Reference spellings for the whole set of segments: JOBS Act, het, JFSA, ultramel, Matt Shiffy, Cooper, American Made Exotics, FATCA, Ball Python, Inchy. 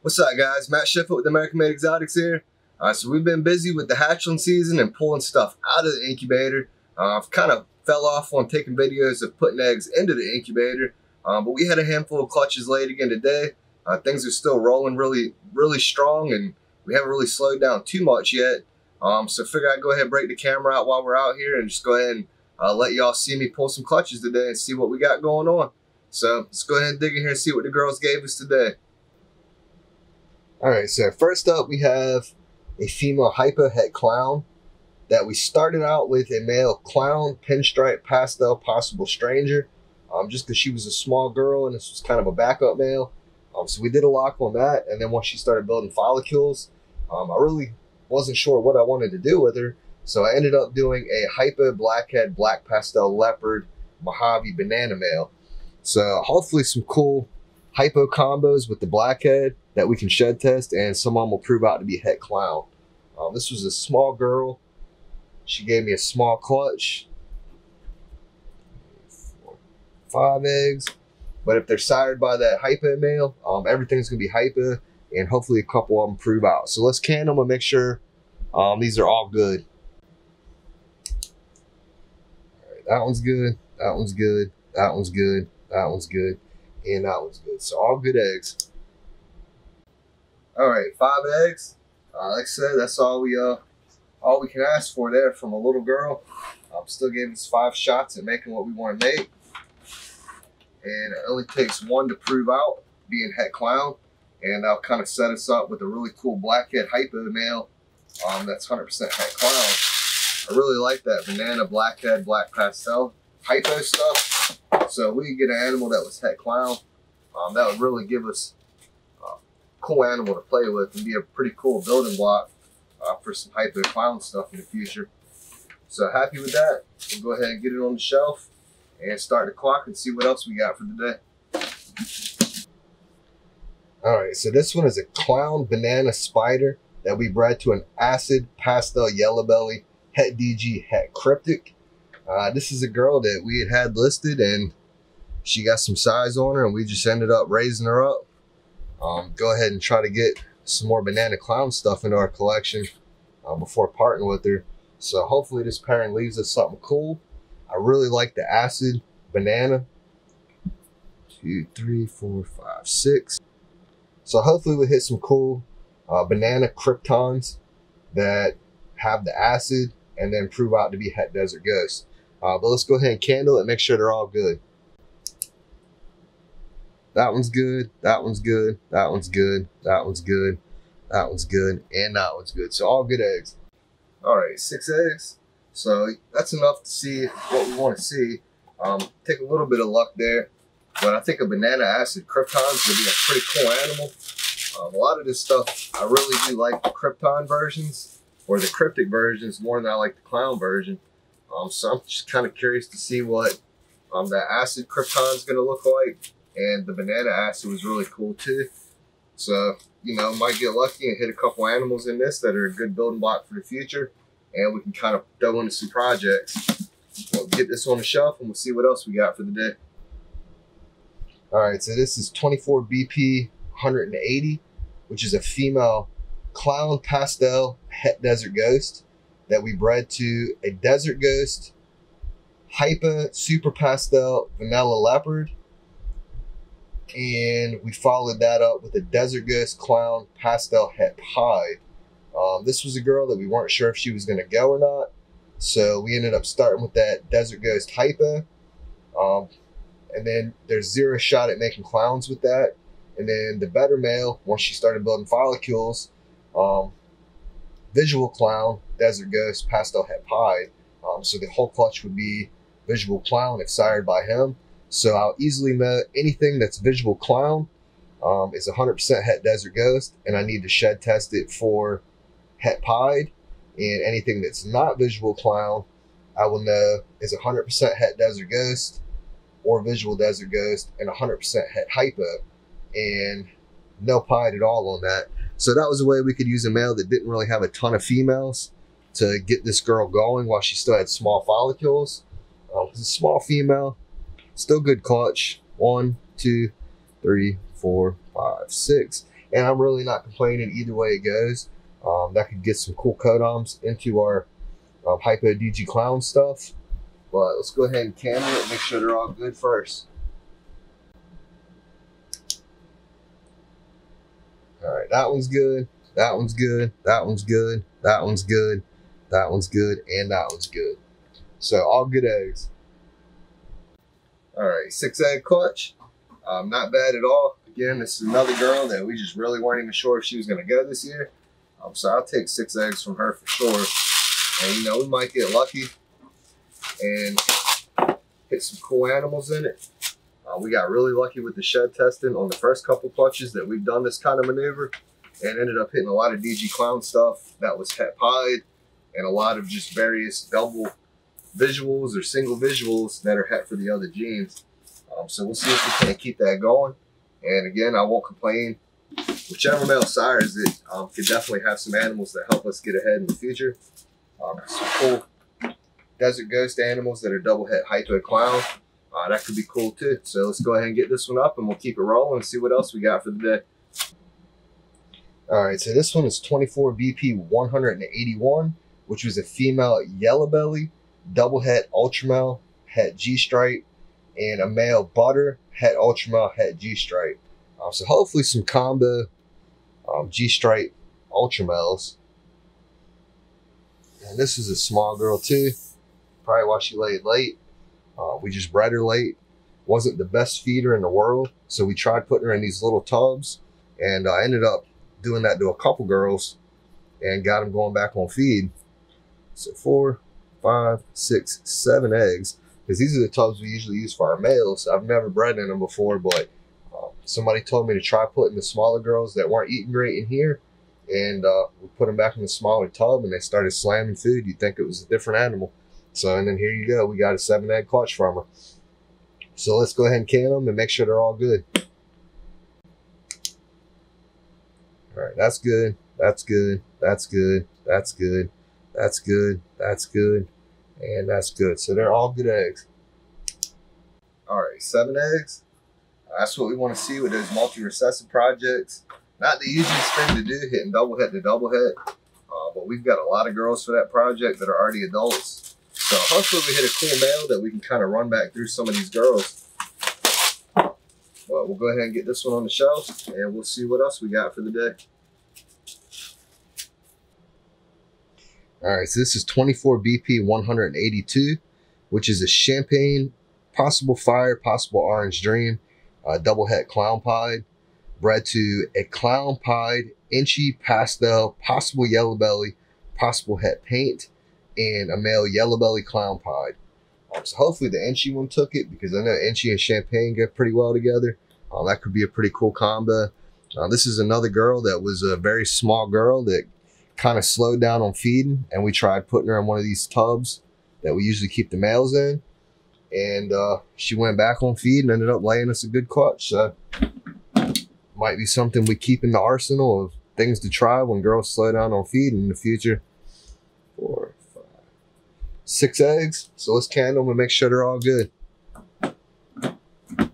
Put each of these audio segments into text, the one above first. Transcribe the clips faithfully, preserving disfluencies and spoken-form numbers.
What's up guys, Matt Shiffy with American Made Exotics here. Alright, so we've been busy with the hatchling season and pulling stuff out of the incubator. Uh, I've kind of fell off on taking videos of putting eggs into the incubator, um, but we had a handful of clutches laid again today. Uh, things are still rolling really, really strong and we haven't really slowed down too much yet. Um, so figure I'd go ahead and break the camera out while we're out here and just go ahead and uh, let y'all see me pull some clutches today and see what we got going on. So let's go ahead and dig in here and see what the girls gave us today. Alright, so first up we have a female hypohet clown that we started out with a male clown, pinstripe, pastel, possible stranger, um, just because she was a small girl and this was kind of a backup male. Um, so we did a lock on that, and then once she started building follicles, um, I really wasn't sure what I wanted to do with her, so I ended up doing a hypo, blackhead, black pastel, leopard, Mojave, banana male. So hopefully some cool hypo combos with the blackhead that we can shed test, and someone will prove out to be het clown. Um, this was a small girl. She gave me a small clutch, four, five eggs. But if they're sired by that hypo male, um, everything's gonna be hypo, and hopefully a couple of them prove out. So let's can them and make sure um, these are all good. All right, that one's good. That one's good. That one's good. That one's good. And that one's good. So all good eggs. All right, five eggs. Uh, like I said, that's all we uh, all we can ask for there from a little girl. I'm still giving us five shots at making what we want to make, and it only takes one to prove out being het clown, and that'll kind of set us up with a really cool blackhead hypo male. Um, that's one hundred percent het clown. I really like that banana, blackhead, black pastel hypo stuff. So we could get an animal that was het clown. Um, that would really give us cool animal to play with and be a pretty cool building block uh, for some hyper clown stuff in the future. So happy with that. We'll go ahead and get it on the shelf and start the clock and see what else we got for the day. All right, so this one is a clown banana spider that we bred to an acid pastel yellow belly het D G het cryptic. Uh, this is a girl that we had had listed, and she got some size on her, and we just ended up raising her up. Um, go ahead and try to get some more banana clown stuff into our collection uh, before parting with her. So hopefully this pairing leaves us something cool. I really like the acid banana. Two, three, four, five, six. So hopefully we hit some cool uh, banana kryptons that have the acid and then prove out to be het desert ghost. Uh, but let's go ahead and candle it and make sure they're all good. That one's good, that one's good, that one's good, that one's good, that one's good, and that one's good. So all good eggs. All right, six eggs. So that's enough to see what we want to see. Um, take a little bit of luck there, but I think a banana acid krypton is going to be a pretty cool animal. Um, a lot of this stuff, I really do like the krypton versions or the cryptic versions more than I like the clown version. Um, so I'm just kind of curious to see what um, that acid krypton is going to look like. And the banana acid was really cool too. So, you know, might get lucky and hit a couple animals in this that are a good building block for the future. And we can kind of throw into some projects. We'll get this on the shelf and we'll see what else we got for the day. All right, so this is twenty-four B P one eighty, which is a female clown pastel het desert ghost that we bred to a desert ghost, hypa, super pastel, vanilla leopard. And we followed that up with a desert ghost clown pastel het pied. Um, this was a girl that we weren't sure if she was going to go or not, so we ended up starting with that desert ghost hypo. Um, and then there's zero shot at making clowns with that. And then the better male, once she started building follicles, um, visual clown, desert ghost, pastel het pied. Um, so the whole clutch would be visual clown if sired by him. So I'll easily know anything that's visual clown um, is one hundred percent het desert ghost, and I need to shed test it for het pied. And anything that's not visual clown, I will know is one hundred percent het desert ghost or visual desert ghost and one hundred percent het hypo, and no pied at all on that. So that was a way we could use a male that didn't really have a ton of females to get this girl going while she still had small follicles. Um, it's a small female. Still good clutch. One, two, three, four, five, six. and I'm really not complaining either way it goes. Um, that could get some cool codoms into our um, Hypo D G Clown stuff. But let's go ahead and camera it, make sure they're all good first. All right, that one's good, that one's good, that one's good, that one's good, that one's good, and that one's good. So all good eggs. All right, six egg clutch. Um, not bad at all. Again, this is another girl that we just really weren't even sure if she was gonna go this year. Um, so I'll take six eggs from her for sure. And you know, we might get lucky and hit some cool animals in it. Uh, we got really lucky with the shed testing on the first couple clutches that we've done this kind of maneuver, and ended up hitting a lot of D G Clown stuff that was hat pied, and a lot of just various double visuals or single visuals that are hat for the other genes. Um, so we'll see if we can keep that going. And again, I won't complain. Whichever male sires it, um, could definitely have some animals that help us get ahead in the future. Um, some cool desert ghost animals that are double het hypo clown. Uh, that could be cool too. So let's go ahead and get this one up, and we'll keep it rolling and see what else we got for the day. All right, so this one is twenty-four B P one eighty-one, which was a female yellow belly, double het ultramel, het G-stripe, and a male butter, het ultramel, het G-stripe. Um, so hopefully some combo um, G-stripe ultramels. And this is a small girl too, probably why she laid late. Uh, we just bred her late. Wasn't the best feeder in the world, so we tried putting her in these little tubs, and I uh, ended up doing that to a couple girls and got them going back on feed. So four, five, six, seven eggs, because these are the tubs we usually use for our males. I've never bred in them before, but uh, somebody told me to try putting the smaller girls that weren't eating great in here, and uh, we put them back in the smaller tub, and they started slamming food. You'd think it was a different animal. So, and then here you go, we got a seven egg clutch from her. So let's go ahead and can them and make sure they're all good. All right, that's good, that's good, that's good, that's good, that's good, that's good, and that's good. So they're all good eggs. All right, seven eggs. That's what we want to see with those multi-recessive projects. Not the easiest thing to do, hitting double head to double head, uh, but we've got a lot of girls for that project that are already adults. So hopefully we hit a cool male that we can kind of run back through some of these girls. But we'll go ahead and get this one on the shelf, and we'll see what else we got for the day. All right, so this is twenty-four B P one eighty-two, which is a champagne, possible fire, possible orange dream, uh, double het clown pied, bred to a clown pied, inchy pastel, possible yellow belly, possible het paint, and a male yellow belly clown pied. Um, so hopefully the Inchy one took it, because I know Inchy and Champagne go pretty well together. Um, that could be a pretty cool combo. Uh, this is another girl that was a very small girl that kind of slowed down on feeding, and we tried putting her in one of these tubs that we usually keep the males in. And uh, she went back on feed and ended up laying us a good clutch. So might be something we keep in the arsenal of things to try when girls slow down on feeding in the future. Or six eggs, so let's can them and make sure they're all good. All right,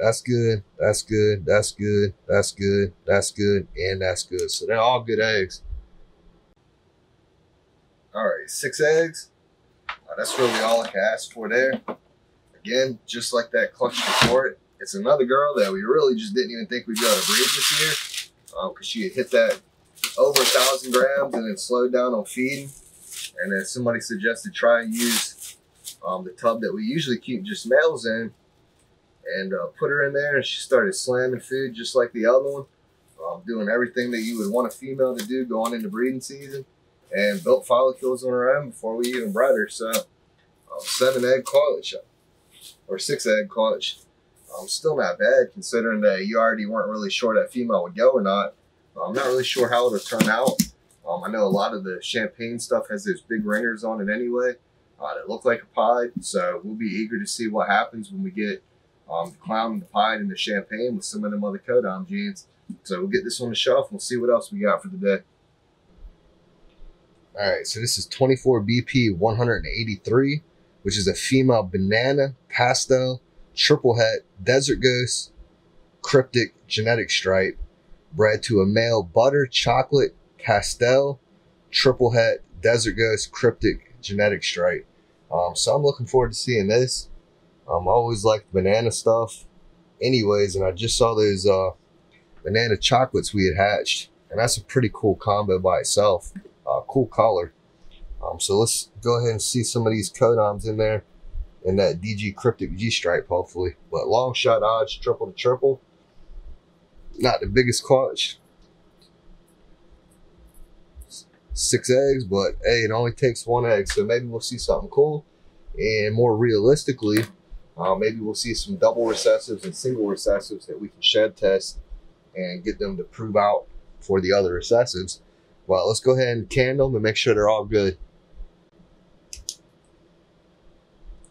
that's good, that's good, that's good, that's good, that's good, and that's good. So they're all good eggs. All right, six eggs. Uh, that's really all I can ask for there. Again, just like that clutch before it, it's another girl that we really just didn't even think we'd be able to breed this year, because uh, she had hit that over a thousand grams and then slowed down on feeding. And then somebody suggested try and use um, the tub that we usually keep just males in, and uh, put her in there, and she started slamming food just like the other one, um, doing everything that you would want a female to do going into breeding season, and built follicles on her own before we even bred her. So um, seven egg clutch, or six egg clutch, um, still not bad considering that you already weren't really sure that female would go or not. I'm not really sure how it'll turn out. Um, I know a lot of the champagne stuff has those big ringers on it anyway uh, that look like a pied. So we'll be eager to see what happens when we get um, the clown and the pied and the champagne with some of them other codon genes. So we'll get this on the shelf and we'll see what else we got for the day. All right, so this is twenty-four B P one eighty-three, which is a female banana, pastel, triple het, desert ghost, cryptic genetic stripe, bred to a male butter chocolate pastel triple het desert ghost cryptic genetic stripe. Um, so I'm looking forward to seeing this. Um, I always liked banana stuff anyways, and I just saw those uh, banana chocolates we had hatched, and that's a pretty cool combo by itself. Uh, cool color. Um, so let's go ahead and see some of these codons in there and that D G cryptic G stripe, hopefully. But long shot odds, triple to triple. Not the biggest clutch. Six eggs, but hey, it only takes one egg. So maybe we'll see something cool. And more realistically, uh, maybe we'll see some double recessives and single recessives that we can shed test and get them to prove out for the other recessives. Well, let's go ahead and can them and make sure they're all good.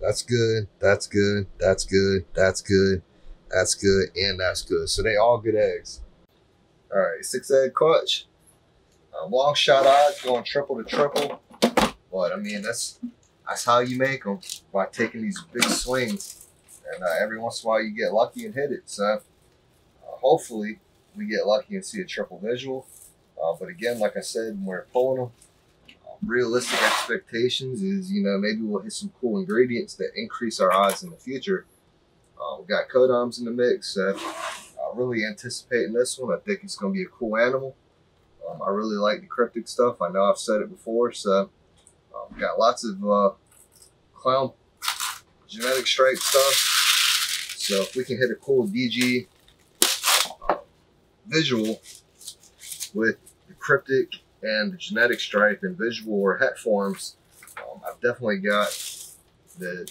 That's good, that's good, that's good, that's good, that's good, and that's good. So they all good eggs. All right, six egg clutch. Um, long shot odds going triple to triple. But I mean, that's that's how you make them, by taking these big swings. And uh, every once in a while you get lucky and hit it. So uh, hopefully we get lucky and see a triple visual. Uh, but again, like I said, when we're pulling them, uh, realistic expectations is, you know, maybe we'll hit some cool ingredients that increase our odds in the future. Uh, we've got codons in the mix. So uh, really anticipating this one. I think it's going to be a cool animal. Um, I really like the cryptic stuff. I know I've said it before. So um, got lots of uh, clown genetic stripe stuff. So if we can hit a cool D G uh, visual with the cryptic and the genetic stripe in visual or het forms, um, I've definitely got the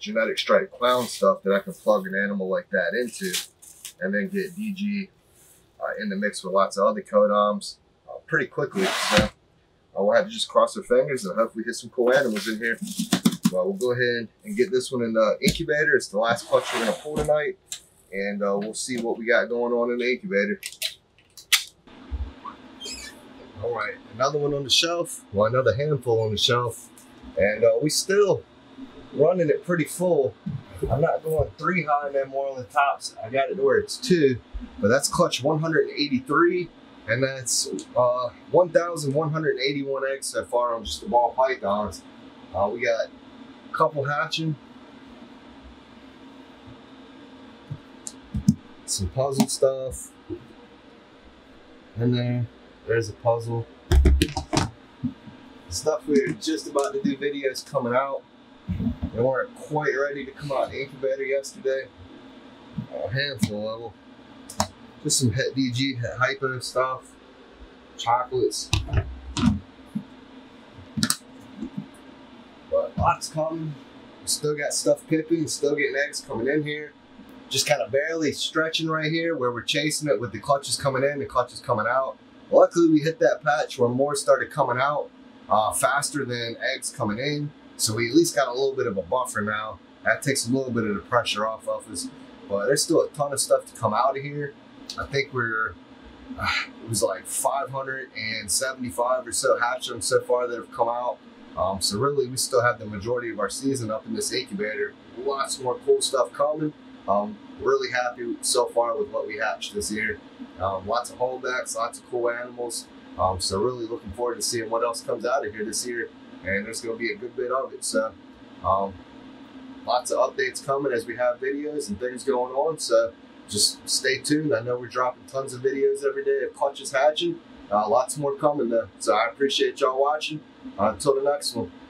genetic stripe clown stuff that I can plug an animal like that into and then get D G uh, in the mix with lots of other codons uh, pretty quickly. So uh, we'll have to just cross our fingers and hopefully get some cool animals in here. Well, we'll go ahead and get this one in the incubator. It's the last clutch we're going to pull tonight, and uh, we'll see what we got going on in the incubator. All right, another one on the shelf. Well, another handful on the shelf. And uh, we still running it pretty full. I'm not going three high in them Moreland tops. I got it to where it's two, but that's clutch one hundred eighty-three. And that's uh, one thousand one hundred eighty-one eggs so far on just the ball pythons. Uh, we got a couple hatching. Some puzzle stuff in there. There's a puzzle. Stuff we were just about to do videos coming out. They weren't quite ready to come out of the incubator yesterday. A handful level. Just some het D G, het hypo stuff. Chocolates. But lots coming. Still got stuff pipping, still getting eggs coming in here. Just kind of barely stretching right here where we're chasing it with the clutches coming in, the clutches coming out. Luckily, we hit that patch where more started coming out uh, faster than eggs coming in. So we at least got a little bit of a buffer now. That takes a little bit of the pressure off of us. But there's still a ton of stuff to come out of here. I think we're, uh, it was like five hundred seventy-five or so hatchlings so far that have come out. Um, so really, we still have the majority of our season up in this incubator. Lots more cool stuff coming. Um, really happy so far with what we hatched this year. Um, lots of holdbacks, lots of cool animals. Um, so really looking forward to seeing what else comes out of here this year. And there's going to be a good bit of it. So um, lots of updates coming as we have videos and things going on. So just stay tuned. I know we're dropping tons of videos every day of clutches hatching. Uh, lots more coming though. So I appreciate y'all watching. Uh, until the next one.